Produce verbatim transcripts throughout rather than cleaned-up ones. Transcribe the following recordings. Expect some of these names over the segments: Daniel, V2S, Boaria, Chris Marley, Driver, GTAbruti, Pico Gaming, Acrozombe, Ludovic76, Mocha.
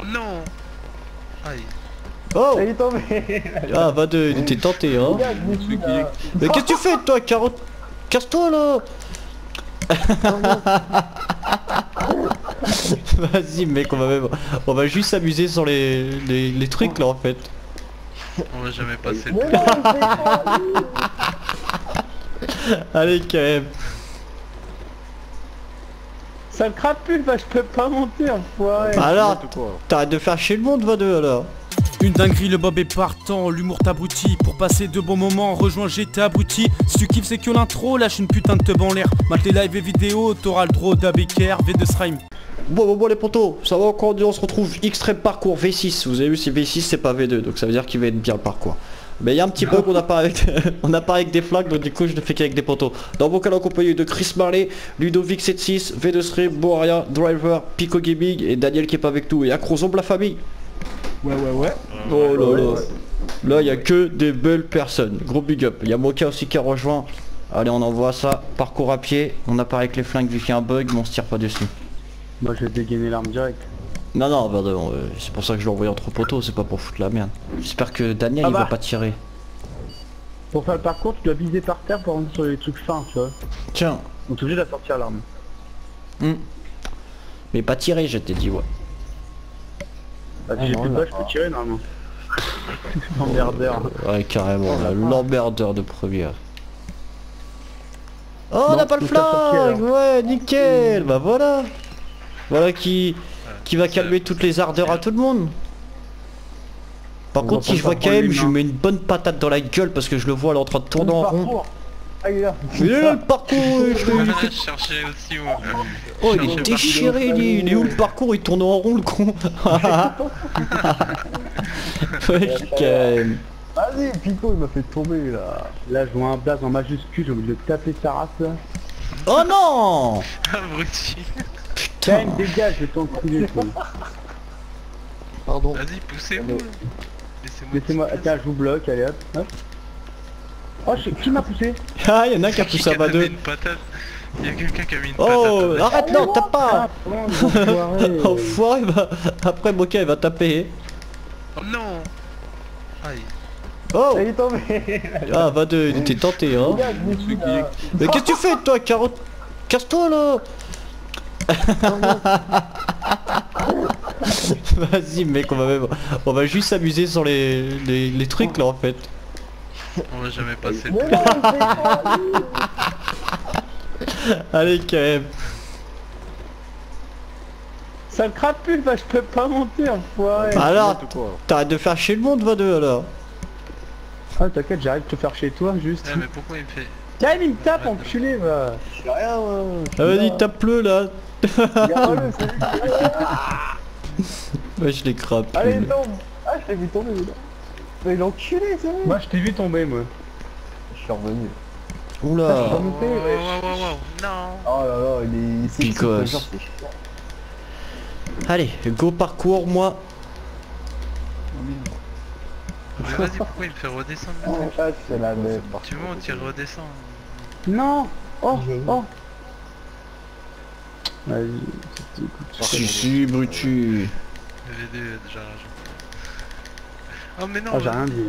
Oh non. Aïe. Oh, il est tombé. Ah va de, il était tenté hein. Mais qu'est-ce que tu fais toi, carotte? Casse-toi là. Vas-y mec, on va même... on va juste s'amuser sur les... les... les trucs là en fait. On va jamais passer le temps. Allez K M. Ça le crapule, bah je peux pas monter enfoiré. Alors t'arrêtes de faire chier le monde, va deux alors. Une dinguerie, le bob est partant, l'humour t'abrutit. Pour passer de bons moments, rejoins GTAbruti. Si tu kiffes c'est que l'intro, lâche une putain de teub en l'air. Mate les lives et vidéos, t'auras le droit d'A B K R, V deux S rhyme. Bon bon bon les potos, ça va encore, on se retrouve extrême parcours V six. Vous avez vu c'est V six, c'est pas V deux, donc ça veut dire qu'il va être bien le parcours. Mais il y a un petit bug, on n'a pas, pas avec des flags, donc du coup je ne fais qu'avec des poteaux. Dans mon cas, en compagnie de Chris Marley, Ludovic soixante-seize, V deux S, Boaria, Driver, Pico Gaming et Daniel qui est pas avec nous. Et Acrozombe la famille. Ouais ouais ouais. Oh là là. Là il n'y a que des belles personnes. Gros big up. Il y a Mocha aussi qui a rejoint. Allez on envoie ça. Parcours à pied. On n'a pas avec les flingues vu qu'il y a un bug, mais on se tire pas dessus. Moi je vais dégainer l'arme direct. Non non bah, euh, c'est pour ça que je l'ai envoyé entre poteaux, c'est pas pour foutre la merde. J'espère que Daniel ah bah. il va pas tirer. Pour faire le parcours tu dois viser par terre pour rentrer sur les trucs fins tu vois. Tiens. On est obligé de la sortir l'arme. Mmh. Mais pas tirer je t'ai dit ouais. Bah si ah, j'ai plus de pas, je peux tirer normalement. L'emmerdeur. Ouais carrément, l'emmerdeur de première. Oh non, on n'a pas le flag. Ouais nickel. Mmh. Bah voilà. Voilà qui... qui va calmer toutes les ardeurs à tout le monde. Par on contre si je vois K M, je lui mets une bonne patate dans la gueule parce que je le vois là en train de tourner en rond. Il est là le parcours. Oh il est déchiré, il est où le parcours, il tourne en rond le con. Ouais K M. Vas-y Pico il m'a fait tomber là. Là je vois un blaze en majuscule, j'ai envie de taper sa race là. Oh non. Abruti. Putain, dégage, je t'en crie. Pardon. Vas-y, poussez-moi. Laissez-moi. Tiens, je vous bloque, allez hop. hop. Oh, je... qui m'a poussé? Ah, y'en a qui a poussé à bas deux. Il y a quelqu'un qui a mis une patate. Oh, arrête, non, tape pas. Enfoiré, bah. Après, Mocha, il va taper. Oh non. Aïe. Oh, il est tombé. Ah, va deux, il était tenté, hein. Mais qu'est-ce que tu fais, toi, carotte? Casse-toi, là. Vas-y mec, on va même... on va juste s'amuser sur les... les... les trucs là en fait. On va jamais passer le temps. Allez K M. Ça le crapule, bah je peux pas monter enfoiré. Alors t'arrêtes de faire chier le monde va deux alors. Ah t'inquiète, j'arrête de te faire chez toi juste. Ouais, mais pourquoi il me fait... Tiens il me tape enculé va. Je sais rien moi. Ah vas-y tape-le là. Ouais je l'ai crappé. Allez tombe. Ah je t'ai vu tomber là. Mais il est enculé ça. Moi je t'ai vu tomber moi. Je suis revenu. Oula. Wow, wow, wow, wow. Non. Oh là là il est... Picosse. Allez go parcours moi. Vas-y pourquoi il me fait redescendre là. Oh, ah, c'est la même. Tu vois on tire redescend. Non. Oh oh. Vas-y, si si, Brutu. Le V deux déjà rage. Oh mais non. Ah j'ai rien dit.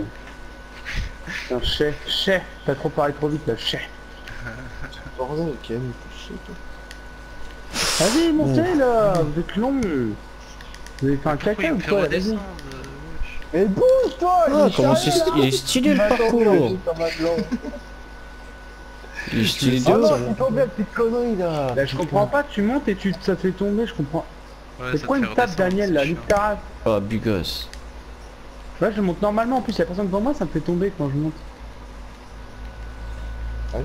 Putain, chef, chef, t'as trop parlé trop vite là, chef. Bordel, K M, t'es chef. Vas-y, montez là, vous êtes long. Vous avez fait un caca ou quoi? Vas-y. Mais bouge toi. Ah comment c'est il est stylé le parcours. Il est stylé de ouf. Là je comprends pas, tu montes et tu ça te fait tomber, je comprends. C'est pourquoi une tape Daniel là, une carasse. Oh bugos. Là je monte normalement, en plus la personne devant moi ça me fait tomber quand je monte.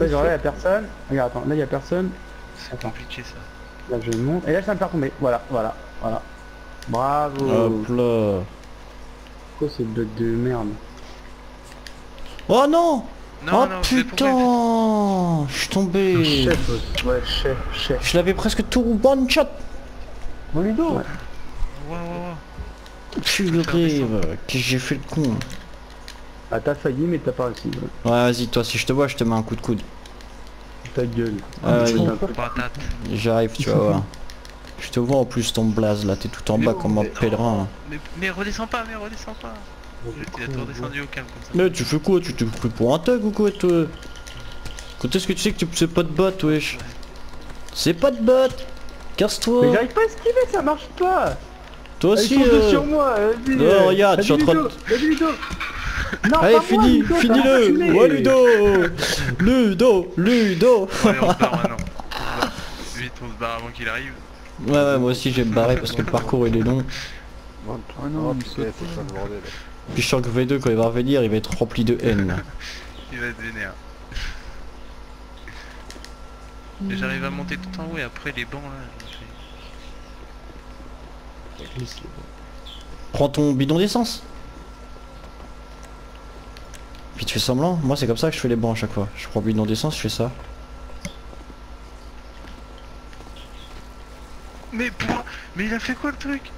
Là genre là y'a personne. Regarde attends, là y'a personne. C'est compliqué ça. Là je monte. Et là ça me fait tomber. Voilà, voilà, voilà. Bravo. Hop là. Quoi c'est le bug de merde? Oh non, non. Oh non, putain. Je suis tombé. Chef, ouais, chef, chef. Je l'avais presque tout one shot. Bon Ludo. Ouais. Ouais, ouais, ouais. Purée, que j'ai fait le con. Ah t'as failli mais t'as pas réussi. Ouais, ouais vas-y toi si je te vois je te mets un coup de coude. Ta gueule. Ah, ah, J'arrive tu vois. Je te vois en plus ton blaze là, t'es tout en mais bas oh, comme un pèlerin. Hein. Mais, mais redescends pas, mais redescends pas. Oh, tu l'as redescendu au calme comme ça. Mais tu fais quoi? Tu t'es pris pour un thug ou quoi toi? Quand est-ce que tu sais que tu c'est pas de bot wesh? C'est pas de bot. Casse-toi. Mais j'arrive pas à esquiver, ça marche pas. Toi aussi. Ils sont euh... deux sur moi. Vas-y, non, regarde, je suis en train de... Non, allez, fini, finis-le. Ouais, Ludo. Ludo, Ludo. Allez, on se barre maintenant. Vite, on se barre avant qu'il arrive. Ouais, ouais, moi aussi j'ai barré parce que le parcours il est long. Oh non, c'est ça le bordel. Puis je sens que V deux quand il va revenir, il va être rempli de haine là. Il va être vénère. Mais j'arrive à monter tout en haut et après les bancs là. Prends ton bidon d'essence. Puis tu fais semblant, moi c'est comme ça que je fais les bancs à chaque fois. Je prends le bidon d'essence, je fais ça. Mais pour... mais il a fait quoi le truc?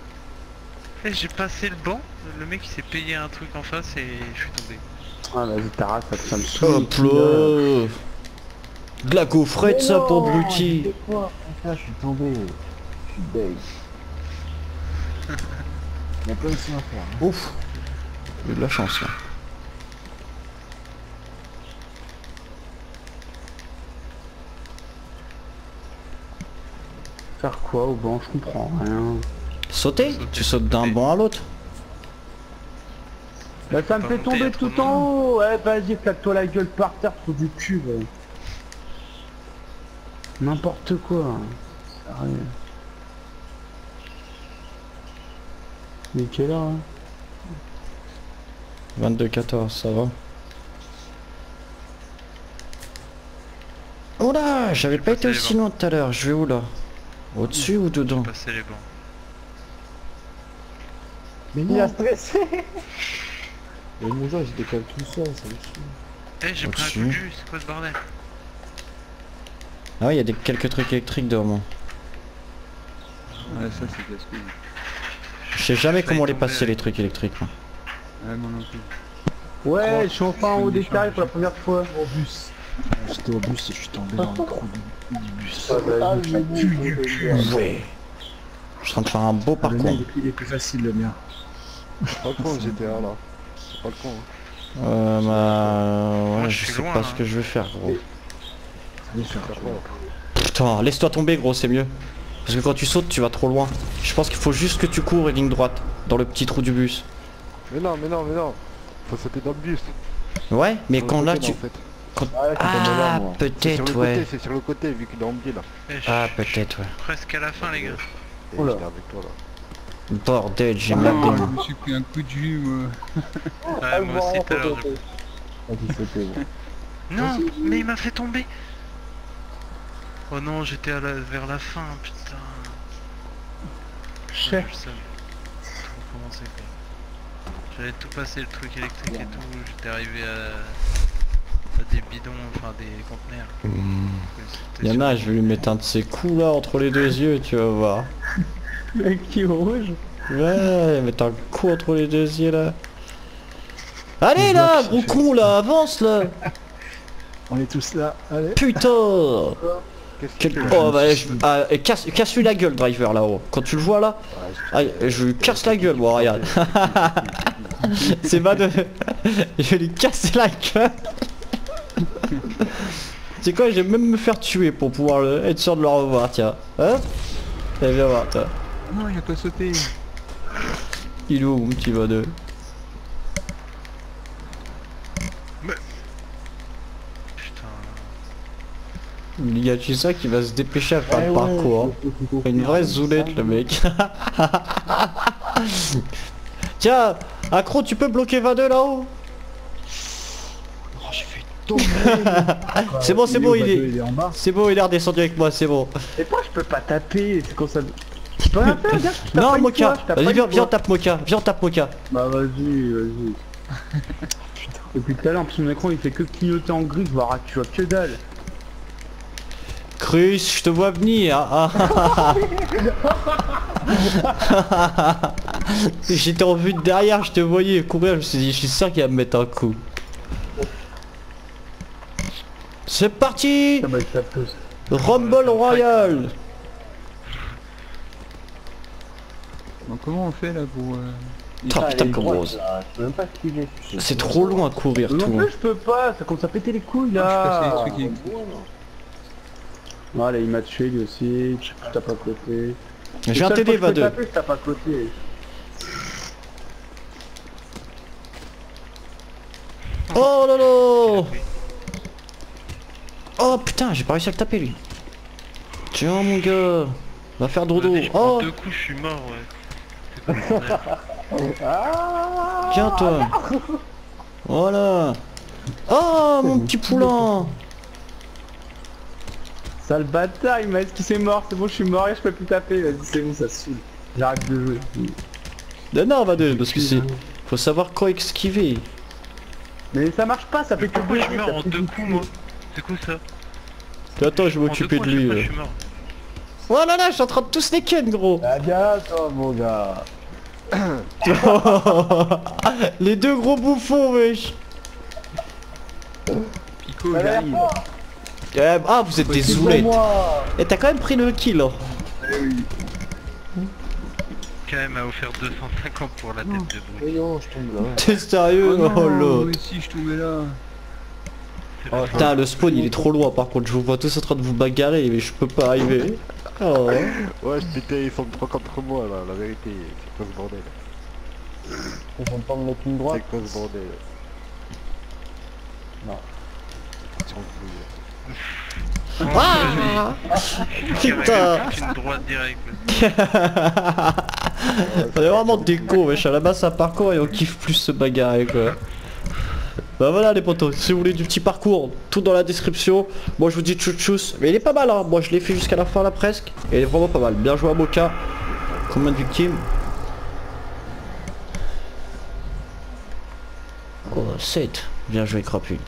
Hey, j'ai passé le banc, le mec il s'est payé un truc en face et je suis tombé. Ah vas-y t'arrête, ça me saute. Hop là. De la gaufrette ça pour Bruti. C'est quoi? Je suis tombé. Je suis deg. Il y a plein de choses à faire. Ouf. Il y a de la chance là. Faire quoi au banc? Je comprends rien. Sauter? Tu sautes d'un banc à l'autre? Bah ça me fait tomber tout en haut. Ouais vas-y, claque-toi la gueule par terre, trou du cul. Ouais. N'importe quoi. Sérieux. Mais quelle heure hein? vingt-deux quatorze, ça va. Oh là, j'avais pas été aussi loin tout à l'heure, je vais où là? Au-dessus ou dedans? Passer les bancs. Mais il a stressé. Mais mon genre, il décale tout seul, ça me tue. Eh, j'ai pris un coup de jus, c'est quoi ce bordel? Ah ouais, il y a des, quelques trucs électriques devant moi. Ouais, ça c'est de la speed. Je sais jamais comment les passer les trucs électriques. Ouais, moi non plus. Ouais, je suis enfin en haut des carrés pour la première fois. Au bus. J'étais au bus et je suis tombé dans le trou du, du bus. Ah, je suis du cul. Ouais. Je suis en train de faire un beau parcours. Ah, le mien, il est plus facile le mien. Je suis pas le con au G T A là. C'est pas le con. Hein. Euh bah... Ouais, ouais, je, je sais loin, pas hein. Ce que je vais faire gros. Et... faire putain, laisse-toi tomber gros, c'est mieux. Parce que quand tu sautes, tu vas trop loin. Je pense qu'il faut juste que tu cours et ligne droite. Dans le petit trou du bus. Mais non, mais non, mais non. Faut sauter dans le bus. Ouais, mais quand là tu... Quand... Ah, ah peut-être ouais. C'est sur le côté vu qu'il est en biais là. Et ah peut-être ouais. Presque à la fin les gars. Oh là. Bordel j'ai ma gueule. Je me suis pris un coup de jus moi. Ouais, moi aussi tout à l'heure. Non mais il m'a fait tomber. Oh non j'étais la... vers la fin putain. Chef. J'avais tout passé le truc électrique et tout. J'étais arrivé à... des bidons, enfin des conteneurs. Mmh. Y'en a, je vais lui mettre un de ces coups là entre les deux yeux, tu vas voir. Mec qui rouge. Ouais, mettre un coup entre les deux yeux là. Allez là, gros con là, avance là. On est tous là, allez. Putain. Quel... Oh bah je... ah, casse, casse lui la gueule Driver là-haut. Quand tu le vois là, ah, je lui casse la gueule, moi regarde. C'est pas de... Je lui casse la gueule. C'est quoi, je vais même me faire tuer pour pouvoir le... être sûr de le revoir, tiens. Hein? Allez, viens voir, toi. Non, il a pas sauté. Il est où, mon petit V deux? Mais... putain... Il y a tu ça qui va se dépêcher à faire eh le ouais, parcours. Hein. Une vraie zoulette, le mec. Tiens, Acro, tu peux bloquer V deux là-haut? C'est bon, c'est bon, il est, c'est bon, il est redescendu avec moi, c'est bon. Et pourquoi je peux pas taper? C'est comme ça. Je peux rien faire, gars. Non, Mocha. Vas-y, viens, viens, tape Mocha. Viens, tape Mocha. Bah vas-y, vas-y. Putain. Depuis tout à l'heure, mon écran, il fait que clignoter en gris. Voir, tu vois que dalle. Chris, je te vois venir. J'étais en vue de derrière, je te voyais courir. Je me suis dit, je suis sûr qu'il va me mettre un coup. C'est parti! Rumble Royal! Bon, comment on fait là pour... Euh... Ah, putain comme rose. C'est trop long à courir non tout. Non plus je peux pas, ça commence à péter les couilles là. Ah, qui... ah là il m'a tué lui aussi, t'as pas cloté. J'ai un T D va deux. T'as pas cloté. Oh lolo. Oh putain j'ai pas réussi à le taper lui. Tiens mon gars, va faire dodo. Oh deux coups je suis mort ouais. Ah, tiens toi. Voilà. Oh mon petit poulain. Sale bataille mais est-ce qu'il s'est mort? C'est bon je suis mort et je peux plus taper. Vas-y c'est bon ça se saoule. J'arrête de jouer. Non non va deux parce que c'est... Faut savoir quoi esquiver. Mais ça marche pas, ça fait que deux coups. Je meurs en deux coups moi. C'est quoi ça? Attends je vais m'occuper de lui. Oh là là je suis en train de tout snaken gros. Ah bien toi mon gars. Les deux gros bouffons wesh. Pico j'arrive. Euh, ah vous êtes des zoulettes. Et t'as quand même pris le kill hein. Oui. K M a offert deux cent cinquante pour la tête non. De bruit. Non je tombe là. T'es sérieux? Oh, oh l'autre ici je tombais là. Oh putain le spawn il est trop loin par contre, je vous vois tous en train de vous bagarrer mais je peux pas arriver. Oh. Ouais c'était ils font trois contre moi là, la vérité, c'est quoi ce bordel? Ils vont pas me mettre une droite. C'est quoi ce bordel? Non. Ah putain. Une droite directe. On est vraiment des cons wesh, à la base ça parcourt et on kiffe plus se bagarrer quoi. Bah voilà les potos, si vous voulez du petit parcours, tout dans la description. Moi je vous dis tchou tchous, mais il est pas mal hein, moi je l'ai fait jusqu'à la fin là presque. Et il est vraiment pas mal, bien joué à Mocha. Combien de victimes? Oh sept, bien joué Crapule.